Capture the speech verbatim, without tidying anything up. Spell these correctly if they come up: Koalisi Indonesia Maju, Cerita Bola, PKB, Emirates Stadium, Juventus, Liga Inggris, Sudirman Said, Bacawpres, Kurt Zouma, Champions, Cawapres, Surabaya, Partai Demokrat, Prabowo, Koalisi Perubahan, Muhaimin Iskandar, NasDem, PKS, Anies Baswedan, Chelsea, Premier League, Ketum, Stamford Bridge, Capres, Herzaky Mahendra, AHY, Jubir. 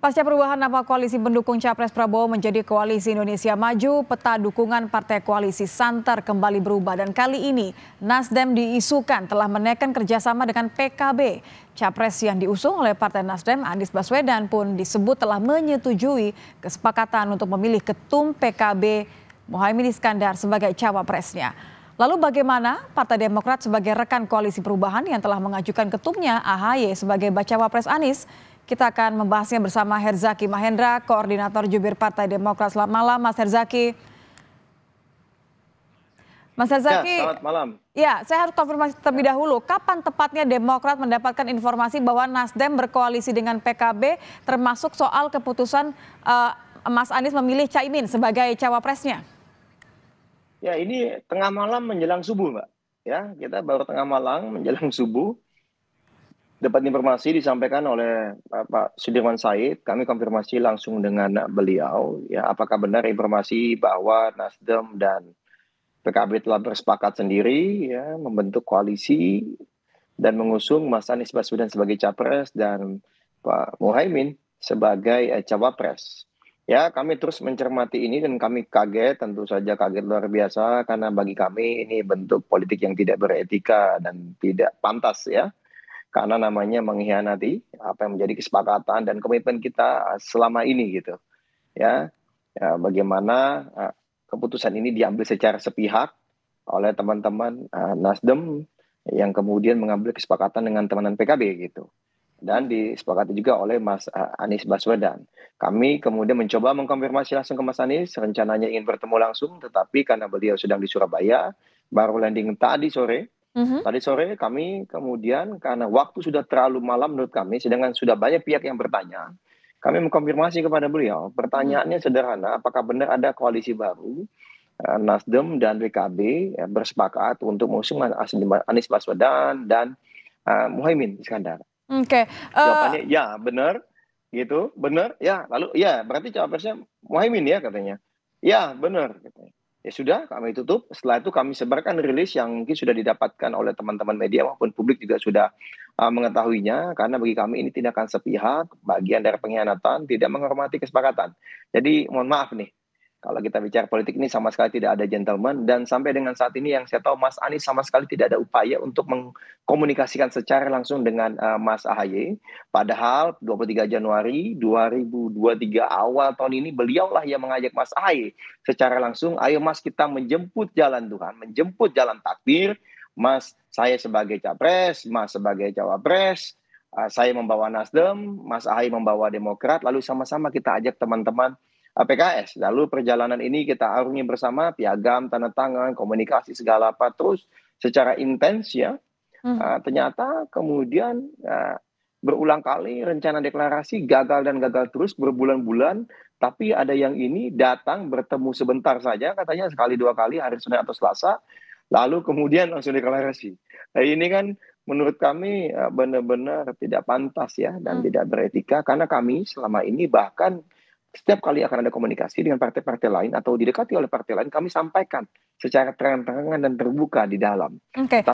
Pasca perubahan nama koalisi pendukung Capres Prabowo menjadi Koalisi Indonesia Maju, peta dukungan partai koalisi santer kembali berubah dan kali ini NasDem diisukan telah menaikkan kerjasama dengan P K B. Capres yang diusung oleh Partai NasDem, Anies Baswedan pun disebut telah menyetujui kesepakatan untuk memilih Ketum P K B Muhaimin Iskandar sebagai cawapresnya. Lalu bagaimana Partai Demokrat sebagai rekan Koalisi Perubahan yang telah mengajukan ketumnya A H Y sebagai bacawa pres Anies? Kita akan membahasnya bersama Herzaky Mahendra, Koordinator Jubir Partai Demokrat. Selamat malam, Mas Herzaky. Mas Herzaky, ya, selamat malam. Ya, saya harus konfirmasi terlebih dahulu. Kapan tepatnya Demokrat mendapatkan informasi bahwa NasDem berkoalisi dengan P K B, termasuk soal keputusan uh, Mas Anies memilih Caimin sebagai cawapresnya? Ya, ini tengah malam menjelang subuh, Mbak. Ya, kita baru tengah malam menjelang subuh. Dapat informasi disampaikan oleh Pak Sudirman Said. Kami konfirmasi langsung dengan beliau. Ya, apakah benar informasi bahwa NasDem dan P K B telah bersepakat sendiri, ya, membentuk koalisi dan mengusung Mas Anies Baswedan sebagai capres dan Pak Muhaimin sebagai eh, cawapres. Ya, kami terus mencermati ini dan kami kaget, tentu saja kaget luar biasa, karena bagi kami ini bentuk politik yang tidak beretika dan tidak pantas, ya. Karena namanya mengkhianati apa yang menjadi kesepakatan dan komitmen kita selama ini, gitu. Ya, ya bagaimana keputusan ini diambil secara sepihak oleh teman-teman uh, NasDem yang kemudian mengambil kesepakatan dengan teman-teman P K B, gitu. Dan disepakati juga oleh Mas Anies Baswedan. Kami kemudian mencoba mengkonfirmasi langsung ke Mas Anies, rencananya ingin bertemu langsung, tetapi karena beliau sedang di Surabaya, baru landing tadi sore. Mm-hmm. Tadi sore kami kemudian, karena waktu sudah terlalu malam menurut kami, sedangkan sudah banyak pihak yang bertanya, kami mengkonfirmasi kepada beliau. Pertanyaannya sederhana, apakah benar ada koalisi baru, NasDem dan P K B bersepakat untuk mengusung Anies Baswedan dan uh, Muhaimin Iskandar. Oke, okay. uh, jawabannya ya benar, gitu, benar, ya. Lalu ya berarti cawapresnya Muhaimin, ya, katanya. Ya benar, katanya. Ya sudah, kami tutup. Setelah itu kami sebarkan rilis yang mungkin sudah didapatkan oleh teman-teman media maupun publik juga sudah uh, mengetahuinya. Karena bagi kami ini tindakan sepihak, bagian dari pengkhianatan, tidak menghormati kesepakatan. Jadi mohon maaf nih, kalau kita bicara politik ini sama sekali tidak ada gentleman. Dan sampai dengan saat ini yang saya tahu Mas Anies sama sekali tidak ada upaya untuk mengkomunikasikan secara langsung dengan uh, Mas A H Y. Padahal dua puluh tiga Januari dua ribu dua puluh tiga awal tahun ini beliaulah yang mengajak Mas A H Y secara langsung. Ayo Mas, kita menjemput jalan Tuhan, menjemput jalan takdir. Mas, saya sebagai capres, Mas sebagai cawapres. Saya membawa NasDem, Mas A H Y membawa Demokrat. Lalu sama-sama kita ajak teman-teman P K S. Lalu perjalanan ini kita arungi bersama, piagam, tanda tangan, komunikasi segala apa terus secara intens, ya. Hmm. Uh, ternyata kemudian uh, berulang kali rencana deklarasi gagal dan gagal terus berbulan-bulan. Tapi ada yang ini datang bertemu sebentar saja, katanya sekali dua kali hari Senin atau Selasa. Lalu kemudian langsung deklarasi. Nah, ini kan menurut kami uh, benar-benar tidak pantas, ya, dan hmm. tidak beretika. Karena kami selama ini bahkan setiap kali akan ada komunikasi dengan partai-partai lain atau didekati oleh partai lain, kami sampaikan secara terang-terangan dan terbuka di dalam. Oke. Okay.